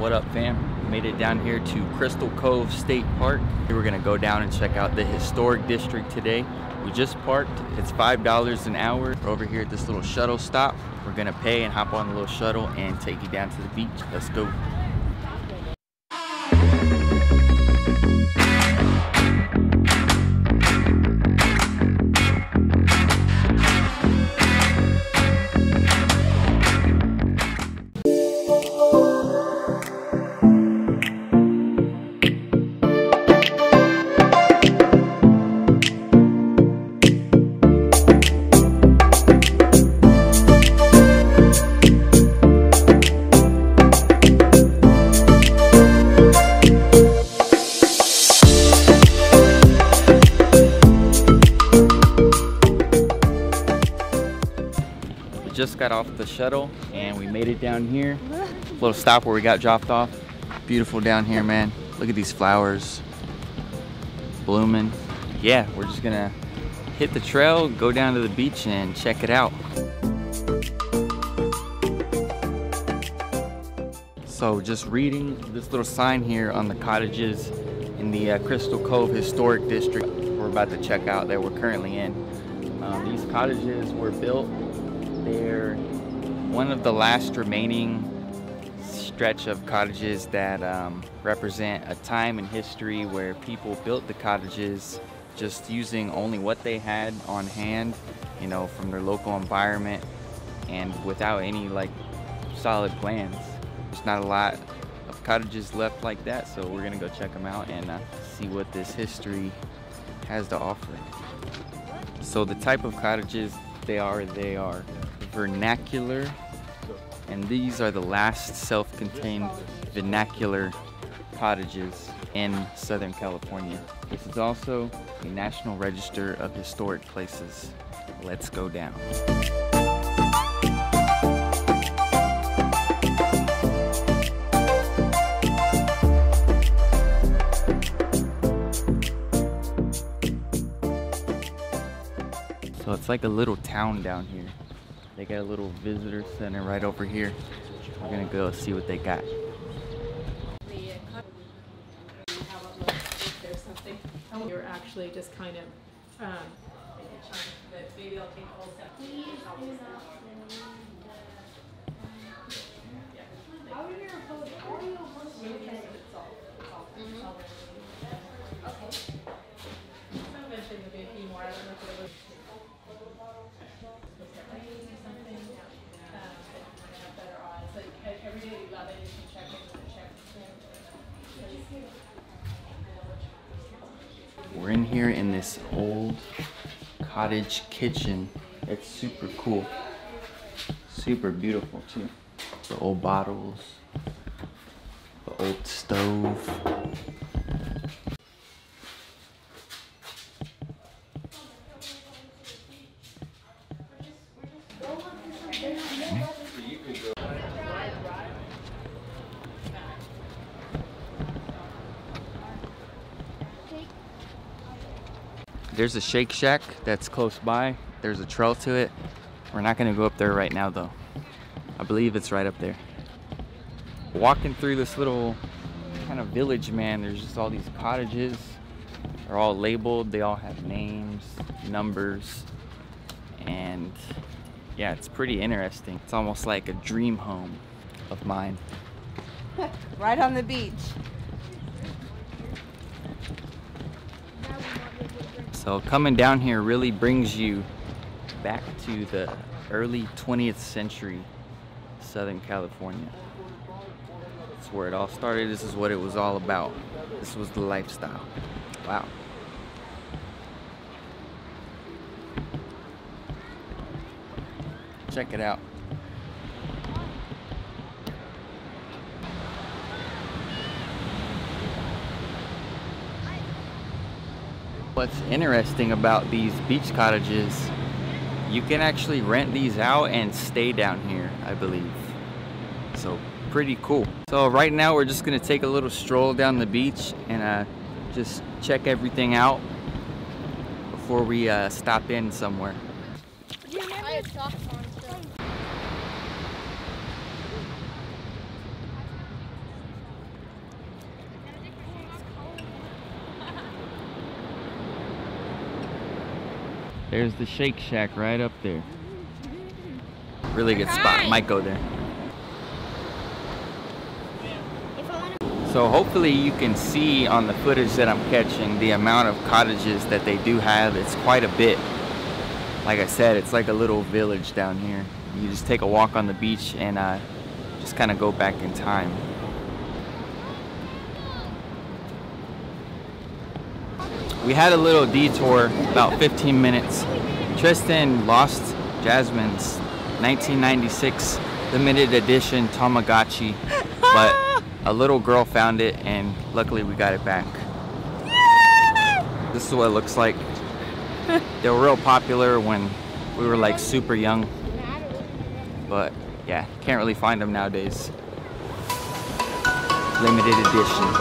What up, fam? Made it down here to Crystal Cove State Park. We're gonna go down and check out the historic district today. We just parked. It's $5 an hour. We're over here at this little shuttle stop. We're gonna pay and hop on the little shuttle and take you down to the beach. Let's go. Just got off the shuttle and we made it down here. Little stop where we got dropped off. Beautiful down here, man. Look at these flowers blooming. Yeah, we're just gonna hit the trail, go down to the beach and check it out. So just reading this little sign here on the cottages in the Crystal Cove Historic District we're about to check out that we're currently in. These cottages were built. They're one of the last remaining stretch of cottages that represent a time in history where people built the cottages just using only what they had on hand, you know, from their local environment and without any like solid plans. There's not a lot of cottages left like that, so we're gonna go check them out and see what this history has to offer. So the type of cottages they are vernacular, and these are the last self-contained vernacular cottages in Southern California. This is also a National Register of Historic Places. Let's go down. So it's like a little town down here. They got a little visitor center right over here. We're gonna go see what they got. You're actually just kind of. We're in here in this old cottage kitchen. It's super cool, super beautiful too. The old bottles, the old stove. There's a Shake Shack that's close by. There's a trail to it. We're not gonna go up there right now though. I believe it's right up there. Walking through this little kind of village, man, there's just all these cottages. They're all labeled, they all have names, numbers, and yeah, it's pretty interesting. It's almost like a dream home of mine. Right on the beach. So coming down here really brings you back to the early 20th century Southern California. That's where it all started. This is what it was all about. This was the lifestyle. Wow. Check it out. What's interesting about these beach cottages, you can actually rent these out and stay down here, I believe. So pretty cool. So right now we're just gonna take a little stroll down the beach and just check everything out before we stop in somewhere. There's the Shake Shack right up there. Really good spot, might go there. So hopefully you can see on the footage that I'm catching the amount of cottages that they do have. It's quite a bit. Like I said, it's like a little village down here. You just take a walk on the beach and just kind of go back in time. We had a little detour, about 15 minutes. Tristan lost Jasmine's 1996 limited edition Tamagotchi, but a little girl found it and luckily we got it back. This is what it looks like. They were real popular when we were like super young, but yeah, can't really find them nowadays. Limited edition.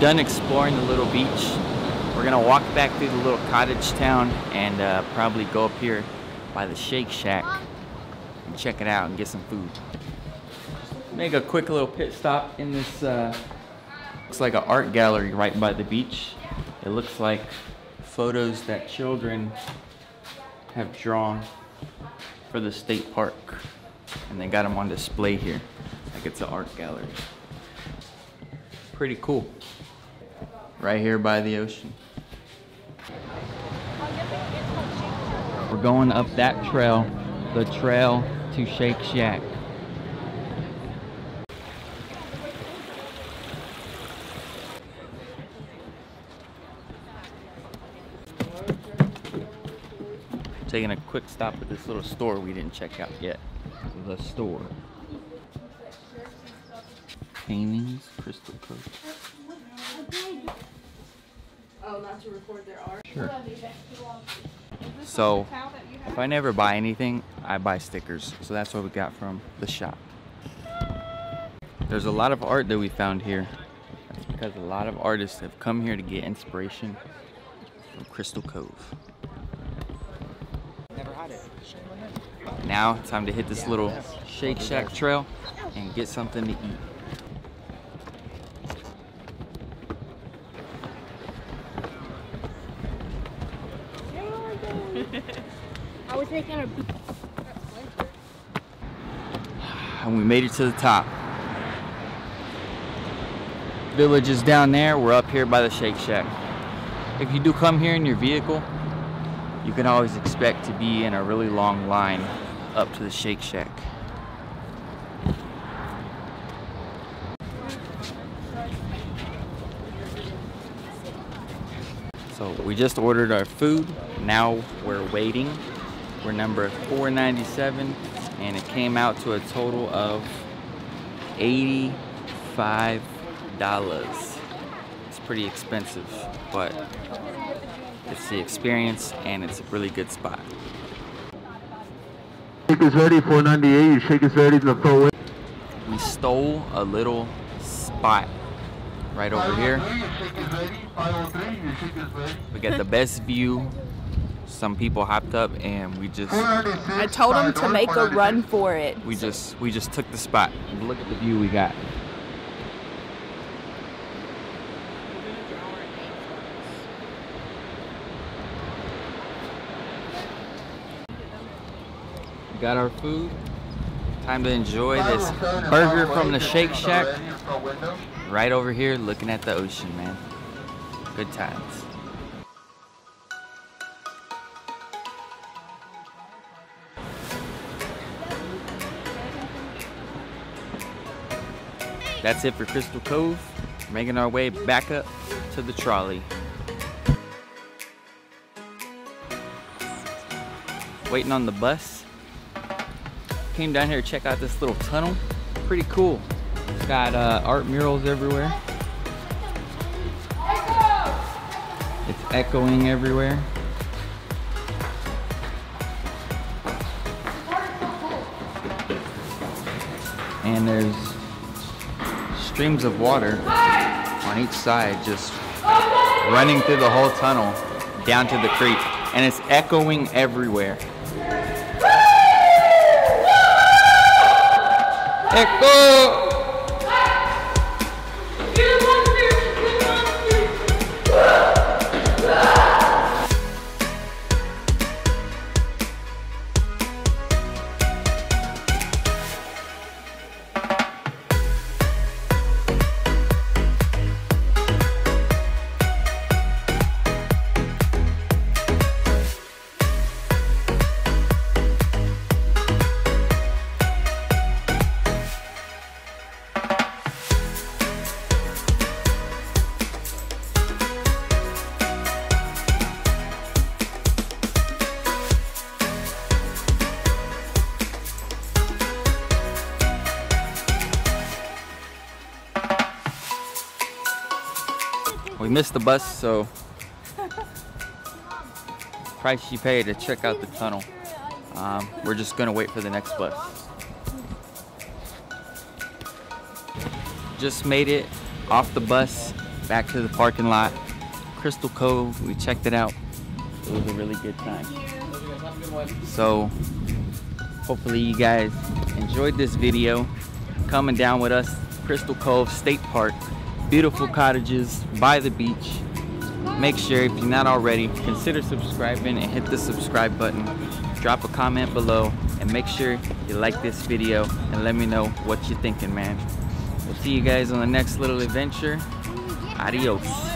Done exploring the little beach. We're gonna walk back through the little cottage town and probably go up here by the Shake Shack and check it out and get some food. Make a quick little pit stop in this, looks like an art gallery right by the beach. It looks like photos that children have drawn for the state park, and they got them on display here. Like it's an art gallery. Pretty cool. Right here by the ocean. We're going up that trail, the trail to Shake Shack. Taking a quick stop at this little store we didn't check out yet. The store. Paintings, Crystal Cove. Oh, not to record their art? Sure. So, if I never buy anything, I buy stickers. So that's what we got from the shop. There's a lot of art that we found here. That's because a lot of artists have come here to get inspiration from Crystal Cove. Now, time to hit this little Shake Shack trail and get something to eat. And we made it to the top. Village is down there. We're up here by the Shake Shack. If you do come here in your vehicle, you can always expect to be in a really long line up to the Shake Shack. So we just ordered our food. Now we're waiting. We're number 497, and it came out to a total of $85. It's pretty expensive, but it's the experience, and it's a really good spot. Shake is ready, 498. Shake is ready to throw it. We stole a little spot right over here. We got the best view. Some people hopped up and we just... I told them to make a run for it. We just took the spot. Look at the view we got. got our food. Time to enjoy this burger from the Shake Shack. Right over here looking at the ocean, man. Good times. That's it for Crystal Cove. We're making our way back up to the trolley. Waiting on the bus. Came down here to check out this little tunnel. Pretty cool. It's got art murals everywhere. It's echoing everywhere. And there's streams of water on each side just running through the whole tunnel down to the creek, and it's echoing everywhere. Echo! We missed the bus, so price you pay to check out the tunnel. We're just gonna wait for the next bus. Just made it off the bus, back to the parking lot. Crystal Cove, we checked it out. It was a really good time. So hopefully you guys enjoyed this video. Coming down with us, Crystal Cove State Park. Beautiful cottages by the beach. Make sure, if you're not already, consider subscribing and hit the subscribe button. Drop a comment below and make sure you like this video and let me know what you're thinking, man. We'll see you guys on the next little adventure. Adios.